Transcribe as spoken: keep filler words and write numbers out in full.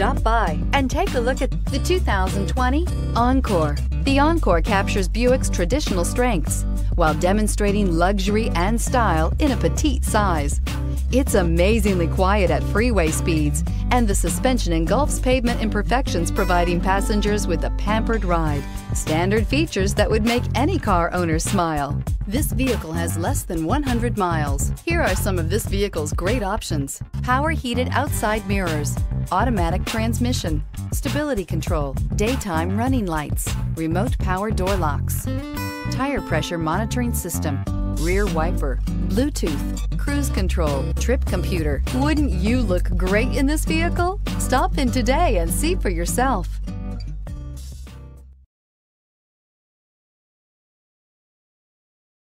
Stop by and take a look at the two thousand twenty Encore. The Encore captures Buick's traditional strengths while demonstrating luxury and style in a petite size. It's amazingly quiet at freeway speeds, and the suspension engulfs pavement imperfections, providing passengers with a pampered ride. Standard features that would make any car owner smile. This vehicle has less than one hundred miles. Here are some of this vehicle's great options: power heated outside mirrors, automatic transmission, stability control, daytime running lights, remote power door locks, tire pressure monitoring system, rear wiper, Bluetooth, cruise control, trip computer. Wouldn't you look great in this vehicle? Stop in today and see for yourself.